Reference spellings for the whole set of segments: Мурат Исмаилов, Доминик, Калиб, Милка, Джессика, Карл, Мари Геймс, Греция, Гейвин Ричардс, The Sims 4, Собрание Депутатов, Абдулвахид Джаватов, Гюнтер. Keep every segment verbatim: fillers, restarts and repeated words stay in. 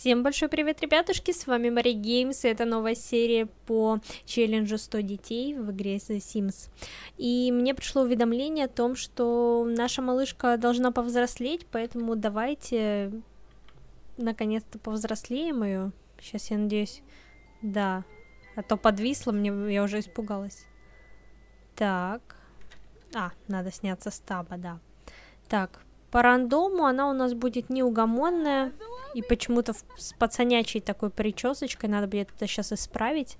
Всем большой привет, ребятушки, с вами Мари Геймс, и это новая серия по челленджу сто детей в игре The Sims. И мне пришло уведомление о том, что наша малышка должна повзрослеть, поэтому давайте наконец-то повзрослеем ее. Сейчас, я надеюсь, да, а то подвисла, мне, я уже испугалась. Так, а, надо сняться с таба, да. Так, по рандому она у нас будет неугомонная. И почему-то с пацанячей такой причесочкой. Надо будет это сейчас исправить.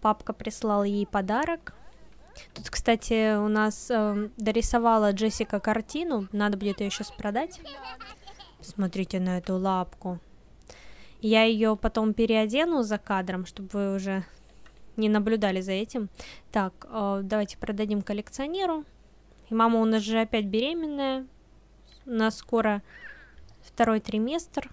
Папка прислала ей подарок. Тут, кстати, у нас э, дорисовала Джессика картину. Надо будет ее сейчас продать. Смотрите на эту лапку. Я ее потом переодену за кадром, чтобы вы уже не наблюдали за этим. Так, э, давайте продадим коллекционеру. И мама у нас же опять беременная. У нас скоро второй триместр.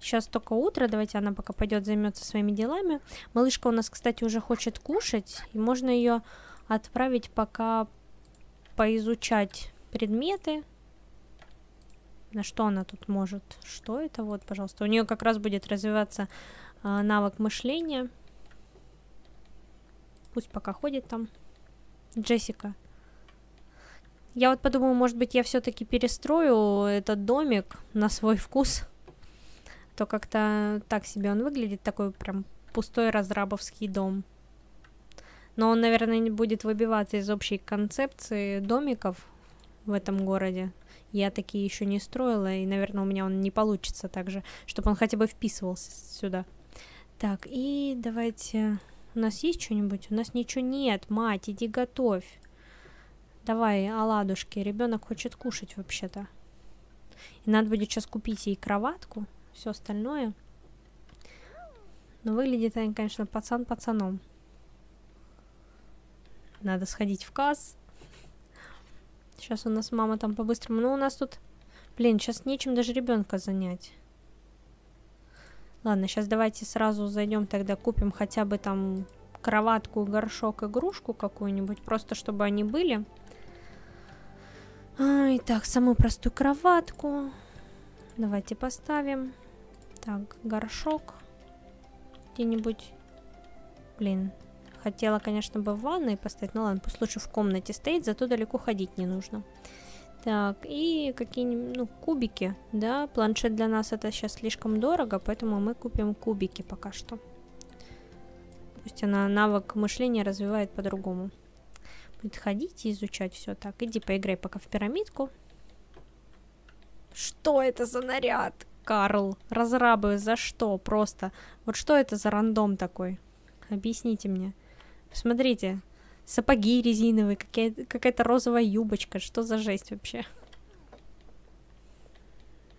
Сейчас только утро, давайте она пока пойдет займется своими делами. Малышка у нас, кстати, уже хочет кушать, и можно ее отправить пока поизучать предметы. На что она тут может? Что это? Вот, пожалуйста. У нее как раз будет развиваться э, навык мышления. Пусть пока ходит там. Джессика. Я вот подумала, может быть, я все-таки перестрою этот домик на свой вкус. То как-то так себе он выглядит, такой прям пустой разрабовский дом. Но он, наверное, не будет выбиваться из общей концепции домиков в этом городе. Я такие еще не строила, и, наверное, у меня он не получится так же, чтобы он хотя бы вписывался сюда. Так, и давайте... У нас есть что-нибудь? У нас ничего нет. Мать, иди готовь. Давай, оладушки, ребенок хочет кушать вообще-то. И надо будет сейчас купить ей кроватку, все остальное. Но выглядит они, конечно, пацан пацаном. Надо сходить в касс. Сейчас у нас мама там по-быстрому. Ну, у нас тут, блин, сейчас нечем даже ребенка занять. Ладно, сейчас давайте сразу зайдем тогда, купим хотя бы там кроватку, горшок, игрушку какую-нибудь, просто чтобы они были. Итак, самую простую кроватку. Давайте поставим. Так, горшок. Где-нибудь. Блин, хотела, конечно, бы в ванной поставить. Ну ладно, пусть лучше в комнате стоит, зато далеко ходить не нужно. Так, и какие-нибудь, ну, кубики, да. Планшет для нас это сейчас слишком дорого, поэтому мы купим кубики пока что. Пусть она навык мышления развивает по-другому. Будет ходить и изучать все. Так, иди поиграй пока в пирамидку. Что это за наряд? Карл, разрабы, за что? Просто. Вот что это за рандом такой? Объясните мне. Посмотрите. Сапоги резиновые, какая-то розовая юбочка. Что за жесть вообще?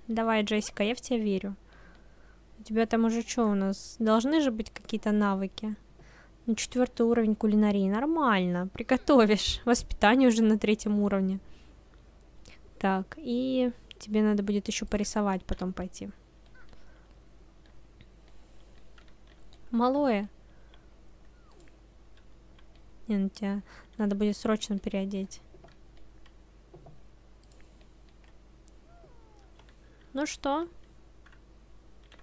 Давай, Джессика, я в тебя верю. У тебя там уже что у нас? Должны же быть какие-то навыки. Ну, четвертый уровень кулинарии. Нормально. Приготовишь. Воспитание уже на третьем уровне. Так, и тебе надо будет еще порисовать, потом пойти. Малое. Не, ну тебя надо будет срочно переодеть. Ну что?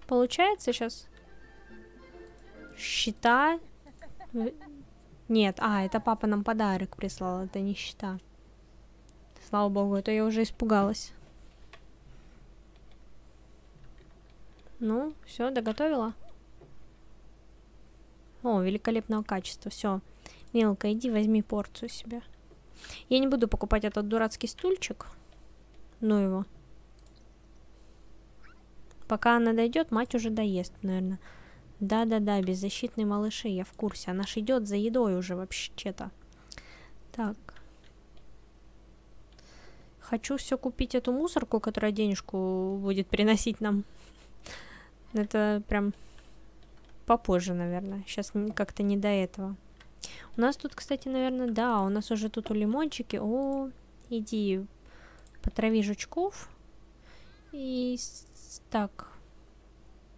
Получается сейчас? Счета... Нет, а, это папа нам подарок прислал, это не счета. Слава богу, это я уже испугалась. Ну, все, доготовила. О, великолепного качества, все. Милка, иди возьми порцию себе. Я не буду покупать этот дурацкий стульчик. Ну его. Пока она дойдет, мать уже доест, наверное. Да-да-да, беззащитные малыши, я в курсе. Она же идет за едой уже вообще-то. Так. Хочу все купить эту мусорку, которая денежку будет приносить нам. Это прям попозже, наверное. Сейчас как-то не до этого. У нас тут, кстати, наверное, да, у нас уже тут у лимончики. О, иди потрави жучков. И так,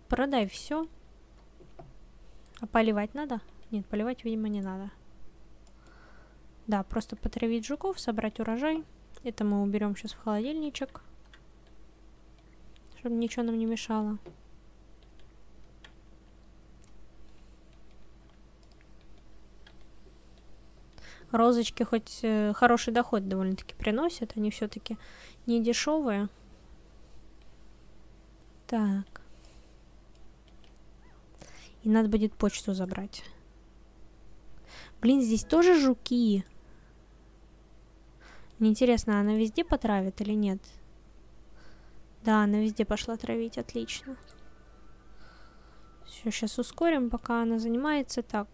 продай все. А поливать надо? Нет, поливать, видимо, не надо. Да, просто потравить жуков, собрать урожай. Это мы уберем сейчас в холодильничек, чтобы ничего нам не мешало. розочки хоть э, хороший доход довольно-таки приносят. Они все-таки не дешевые. Так. И надо будет почту забрать. Блин, здесь тоже жуки. Мне интересно, она везде потравит или нет? Да, она везде пошла травить. Отлично. Все, сейчас ускорим, пока она занимается. Так.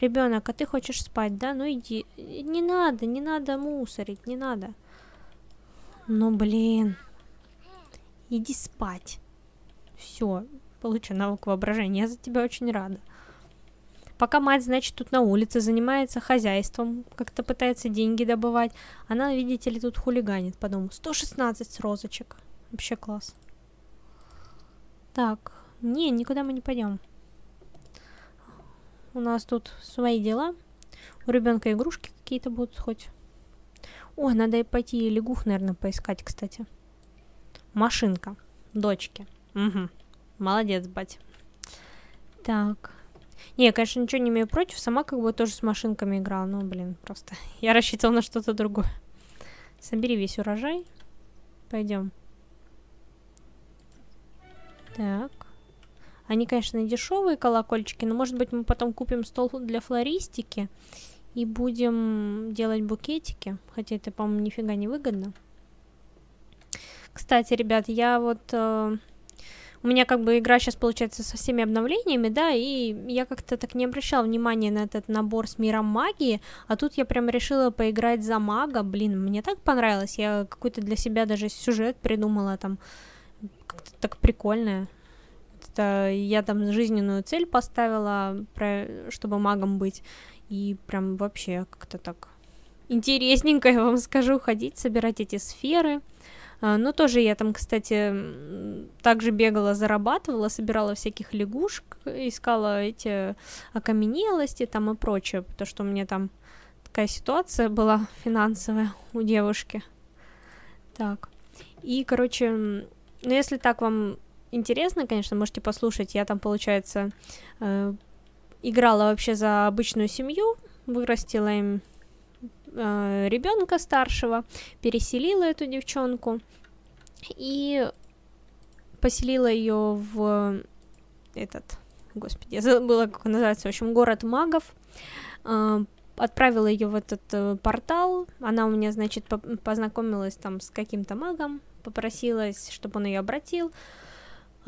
Ребенок, а ты хочешь спать, да? Ну иди. Не надо, не надо мусорить, не надо. Ну блин. Иди спать. Все, получи навык воображения. Я за тебя очень рада. Пока мать, значит, тут на улице занимается хозяйством, как-то пытается деньги добывать. Она, видите ли, тут хулиганит по дому. сто шестнадцать розочек. Вообще класс. Так, не, никуда мы не пойдем. У нас тут свои дела. У ребенка игрушки какие-то будут хоть. О, надо и пойти лягух, наверное, поискать, кстати. Машинка. Дочки. Угу. Молодец, бать. Так. Не, я, конечно, ничего не имею против. Сама как бы тоже с машинками играла. Ну, блин, просто я рассчитывала на что-то другое. Собери весь урожай. Пойдем. Так. Они, конечно, дешевые колокольчики, но, может быть, мы потом купим стол для флористики и будем делать букетики. Хотя это, по-моему, нифига не выгодно. Кстати, ребят, я вот... Э, у меня как бы игра сейчас получается со всеми обновлениями, да, и я как-то так не обращала внимания на этот набор с миром магии, а тут я прям решила поиграть за мага. Блин, мне так понравилось, я какой-то для себя даже сюжет придумала там, как-то так прикольное. Я там жизненную цель поставила, чтобы магом быть. И прям вообще как-то так интересненько, я вам скажу, ходить, собирать эти сферы. Ну, тоже я там, кстати, также бегала, зарабатывала, собирала всяких лягушек, искала эти окаменелости там и прочее. Потому что у меня там такая ситуация была финансовая у девушки. Так. И, короче, ну, если так вам... интересно, конечно, можете послушать. Я там, получается, э, играла вообще за обычную семью, вырастила им э, ребенка старшего, переселила эту девчонку и поселила ее в этот, господи, я забыла, как он называется, в общем, город магов. Э, отправила ее в этот э, портал. Она у меня, значит, по познакомилась там с каким-то магом, попросилась, чтобы он ее обратил.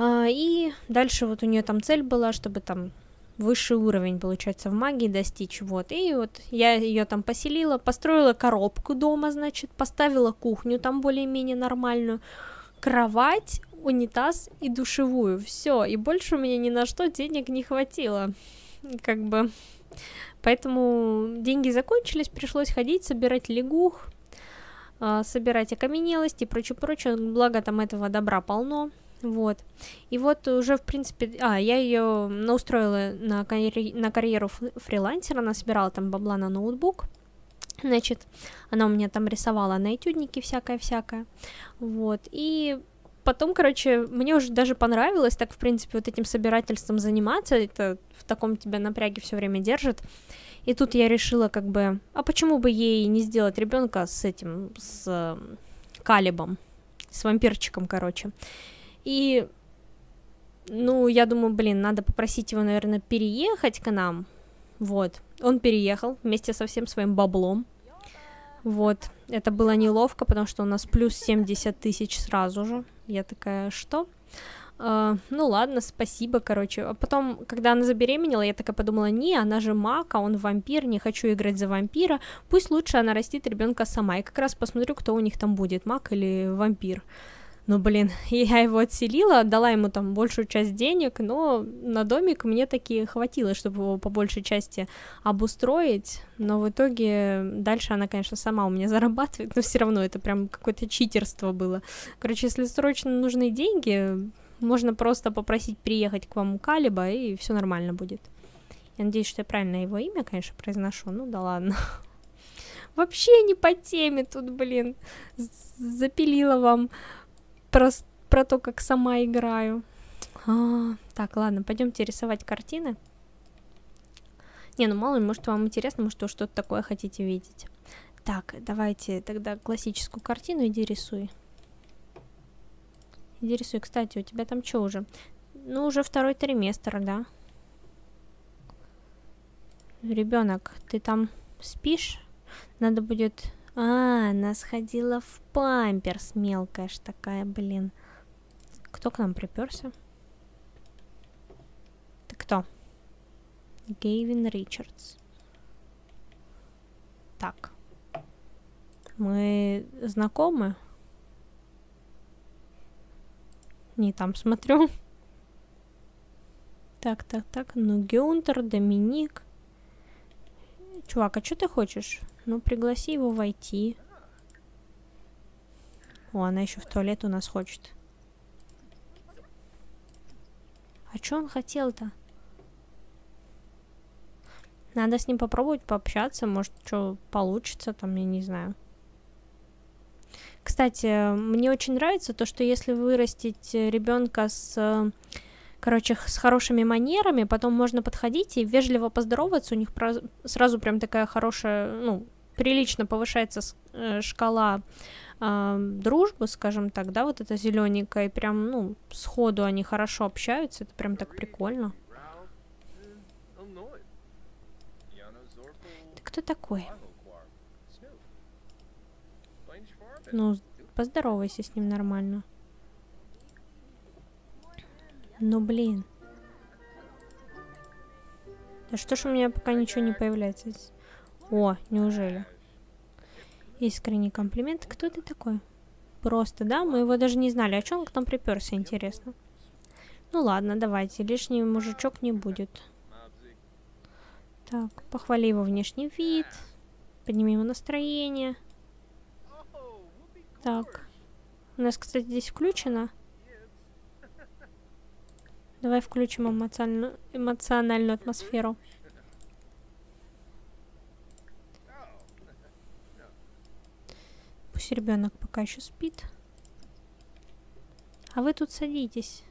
И дальше вот у нее там цель была, чтобы там высший уровень, получается, в магии достичь, вот, и вот я ее там поселила, построила коробку дома, значит, поставила кухню там более-менее нормальную, кровать, унитаз и душевую, все, и больше у меня ни на что денег не хватило, как бы, поэтому деньги закончились, пришлось ходить, собирать лягух, собирать окаменелости и прочее-прочее, благо там этого добра полно. Вот. И вот уже, в принципе... А, я ее наустроила на, карь... на карьеру фрилансера. Она собирала там бабла на ноутбук. Значит, она у меня там рисовала на этюднике всякое-всякое. Вот. И потом, короче, мне уже даже понравилось так, в принципе, вот этим собирательством заниматься. Это в таком тебя напряге все время держит. И тут я решила, как бы... А почему бы ей не сделать ребенка с этим... С Калибом. С вампирчиком, короче. И, ну, я думаю, блин, надо попросить его, наверное, переехать к нам. Вот, он переехал вместе со всем своим баблом. Вот, это было неловко, потому что у нас плюс семьдесят тысяч сразу же. Я такая, что? Э, ну ладно, спасибо, короче. А потом, когда она забеременела, я такая подумала, не, она же маг, а он вампир, не хочу играть за вампира. Пусть лучше она растит ребенка сама. И как раз посмотрю, кто у них там будет, маг или вампир. Ну, блин, я его отселила, отдала ему там большую часть денег, но на домик мне таки хватило, чтобы его по большей части обустроить, но в итоге дальше она, конечно, сама у меня зарабатывает, но все равно это прям какое-то читерство было. Короче, если срочно нужны деньги, можно просто попросить приехать к вам у Калиба, и все нормально будет. Я надеюсь, что я правильно его имя, конечно, произношу, ну да ладно. Вообще не по теме тут, блин, запилила вам... Про, про то, как сама играю. А, так, ладно, пойдемте рисовать картины. Не, ну мало ли, может, вам интересно, может, вы что-то такое хотите видеть. Так, давайте тогда классическую картину иди рисуй. Иди рисуй. Кстати, у тебя там что уже? Ну, уже второй триместр, да? Ребенок, ты там спишь? Надо будет... А, она сходила в памперс, мелкая ж такая, блин. Кто к нам приперся? Ты кто? Гейвин Ричардс. Так. Мы знакомы? Не там смотрю. Так, так, так. Ну, Гюнтер, Доминик. Чувак, а что ты хочешь? Ну, пригласи его войти. О, она еще в туалет у нас хочет. А что он хотел-то? Надо с ним попробовать пообщаться. Может, что получится там, я не знаю. Кстати, мне очень нравится то, что если вырастить ребенка с... Короче, с хорошими манерами, потом можно подходить и вежливо поздороваться, у них сразу прям такая хорошая, ну, прилично повышается шкала э, дружбы, скажем так, да, вот эта зелененькая, и прям, ну, сходу они хорошо общаются, это прям так прикольно. Ты кто такой? Ну, поздоровайся с ним нормально. Ну, блин. Да что ж у меня пока ничего не появляется? О, неужели? Искренний комплимент. Кто ты такой? Просто, да? Мы его даже не знали. А чё он к нам приперся, интересно? Ну, ладно, давайте. Лишний мужичок не будет. Так, похвали его внешний вид. Подними его настроение. Так. У нас, кстати, здесь включено. Давай включим эмоциональную, эмоциональную атмосферу. Пусть ребенок пока еще спит. А вы тут садитесь,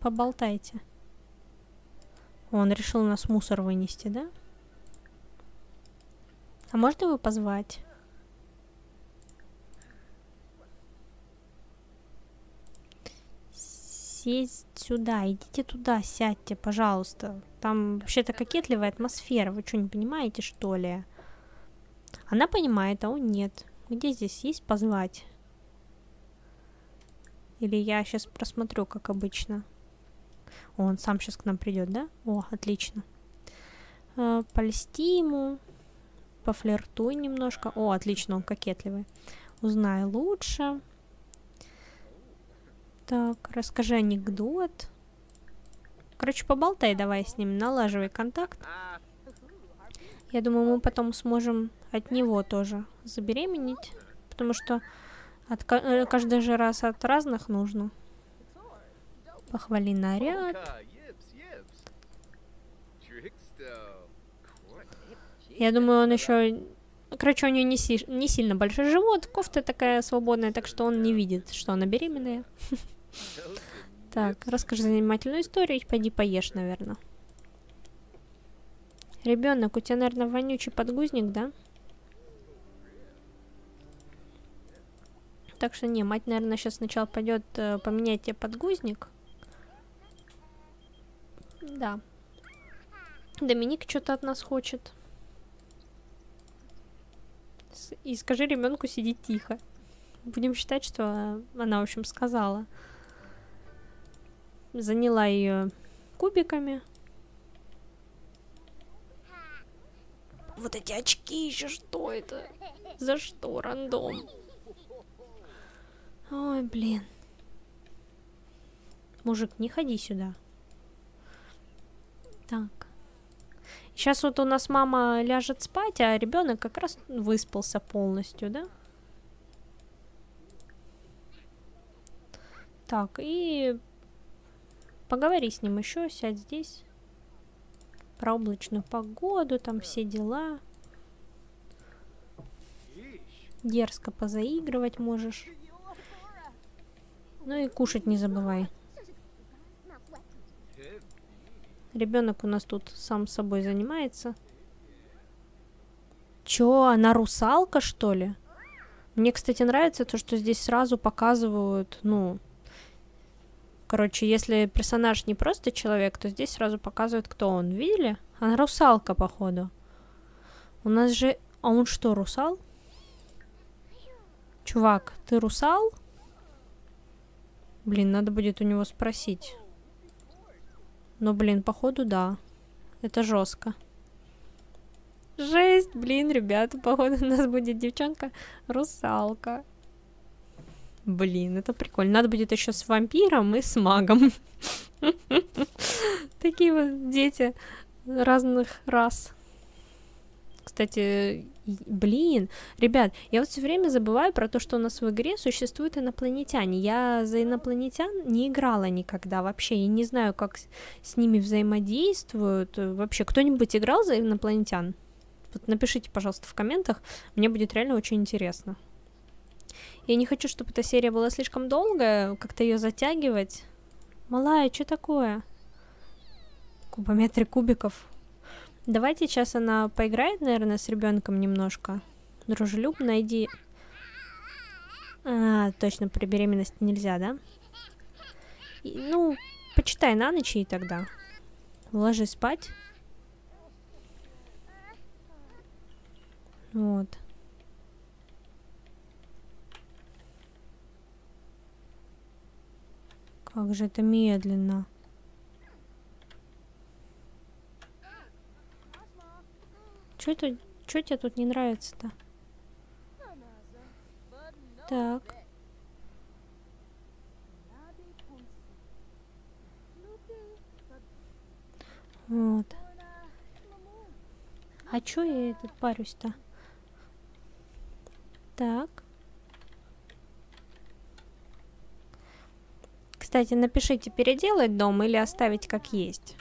поболтайте. Он решил у нас мусор вынести, да? А можно его позвать? Сесть сюда, идите туда, сядьте, пожалуйста. Там вообще-то кокетливая атмосфера. Вы что, не понимаете, что ли? Она понимает, а он нет. Где здесь есть позвать? Или я сейчас просмотрю, как обычно. О, он сам сейчас к нам придет, да? О, отлично. Э, польсти ему. Пофлиртуй немножко. О, отлично, он кокетливый. Узнай лучше. Так, расскажи анекдот. Короче, поболтай давай с ним, налаживай контакт. Я думаю, мы потом сможем от него тоже забеременеть, потому что от, каждый же раз от разных нужно. Похвали наряд. Я думаю, он еще... Короче, у нее не, си... не сильно большой живот, кофта такая свободная, так что он не видит, что она беременная. Так, расскажи занимательную историю и пойди поешь, наверное. Ребенок, у тебя, наверное, вонючий подгузник, да? Так что, не, мать, наверное, сейчас сначала пойдет поменять тебе подгузник. Да. Доминик что-то от нас хочет. И скажи ребенку сидеть тихо. Будем считать, что она, в общем, сказала. Заняла ее кубиками. Вот эти очки еще, что это? За что, рандом? Ой, блин. Мужик, не ходи сюда. Так. Сейчас вот у нас мама ляжет спать, а ребенок как раз выспался полностью, да? Так, и поговори с ним еще, сядь здесь. Про облачную погоду, там все дела. Дерзко позаигрывать можешь. Ну и кушать не забывай. Ребенок у нас тут сам собой занимается. Чё, она русалка, что ли? Мне, кстати, нравится то, что здесь сразу показывают, ну... Короче, если персонаж не просто человек, то здесь сразу показывают, кто он. Видели? Она русалка, походу. У нас же... А он что, русал? Чувак, ты русал? Блин, надо будет у него спросить. Но, блин, походу, да. Это жестко. Жесть, блин, ребята, походу у нас будет девчонка-русалка. Блин, это прикольно. Надо будет еще с вампиром и с магом. Такие вот дети разных рас. Кстати, блин, ребят, я вот все время забываю про то, что у нас в игре существуют инопланетяне. Я за инопланетян не играла никогда вообще. Я не знаю, как с ними взаимодействуют. Вообще, кто-нибудь играл за инопланетян? Вот напишите, пожалуйста, в комментах. Мне будет реально очень интересно. Я не хочу, чтобы эта серия была слишком долгая, как-то ее затягивать. Малая, что такое? Кубометры кубиков. Давайте сейчас она поиграет, наверное, с ребенком немножко. Дружелюбно, иди. А, точно, при беременности нельзя, да? И, ну, почитай на ночь и тогда. Ложись спать. Вот. Как же это медленно. Чё это, чё тебе тут не нравится-то? Так. Вот. А чё я этот парюсь-то? Так. Кстати, напишите, переделать дом или оставить как есть.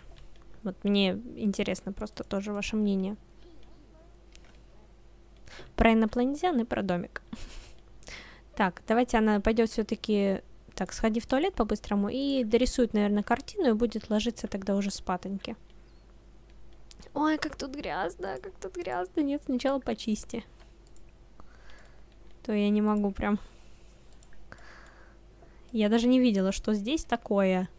Вот мне интересно просто тоже ваше мнение. Про инопланетян и про домик. Так, давайте она пойдет все-таки... Так, сходи в туалет по-быстрому и дорисует, наверное, картину и будет ложиться тогда уже спатоньки. Ой, как тут грязно, как тут грязно. Нет, сначала почисти. То я не могу прям... Я даже не видела, что здесь такое.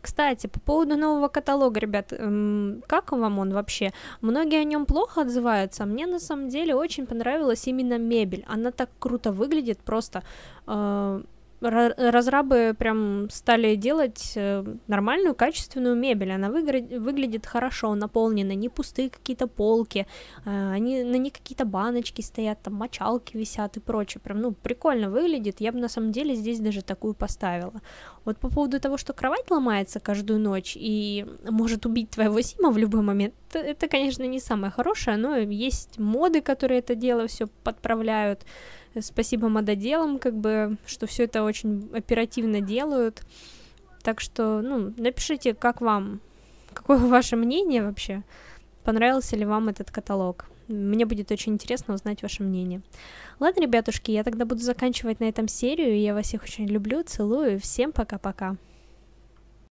Кстати, по поводу нового каталога, ребят, как вам он вообще? Многие о нем плохо отзываются. Мне на самом деле очень понравилась именно мебель. Она так круто выглядит, просто разрабы прям стали делать нормальную, качественную мебель. Она выглядит хорошо, наполнена, не пустые какие-то полки, они, на ней какие-то баночки стоят, там мочалки висят и прочее. Прям, ну, прикольно выглядит. Я бы на самом деле здесь даже такую поставила. Вот по поводу того, что кровать ломается каждую ночь и может убить твоего Сима в любой момент, это, конечно, не самое хорошее, но есть моды, которые это дело все подправляют. Спасибо мододелам, как бы, что все это очень оперативно делают. Так что, ну, напишите, как вам, какое ваше мнение вообще, понравился ли вам этот каталог. Мне будет очень интересно узнать ваше мнение. Ладно, ребятушки, я тогда буду заканчивать на этом серию. Я вас всех очень люблю, целую, всем пока-пока.